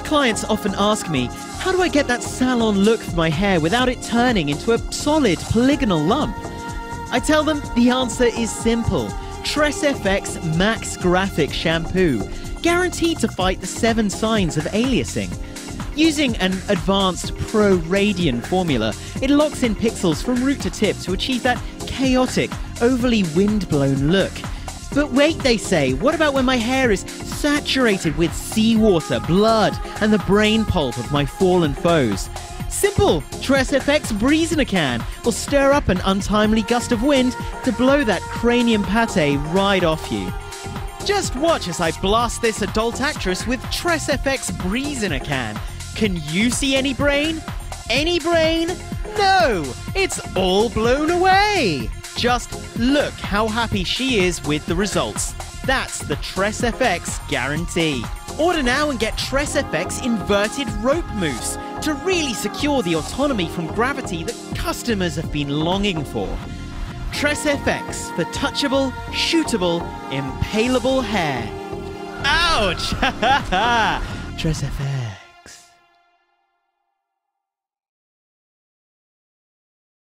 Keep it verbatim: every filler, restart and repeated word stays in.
My clients often ask me, how do I get that salon look for my hair without it turning into a solid polygonal lump? I tell them the answer is simple. TressFX Max Graphic Shampoo, guaranteed to fight the seven signs of aliasing. Using an advanced Pro-Radian formula, it locks in pixels from root to tip to achieve that chaotic, overly wind-blown look. But wait, they say, what about when my hair is saturated with seawater, blood, and the brain pulp of my fallen foes? Simple! TressFX Breeze in a can will stir up an untimely gust of wind to blow that cranium pate right off you. Just watch as I blast this adult actress with TressFX Breeze in a can. Can you see any brain? Any brain? No! It's all blown away! Just look how happy she is with the results. That's the TressFX guarantee. Order now and get TressFX inverted rope mousse to really secure the autonomy from gravity that customers have been longing for. TressFX for touchable, shootable, impalable hair. Ouch! TressFX.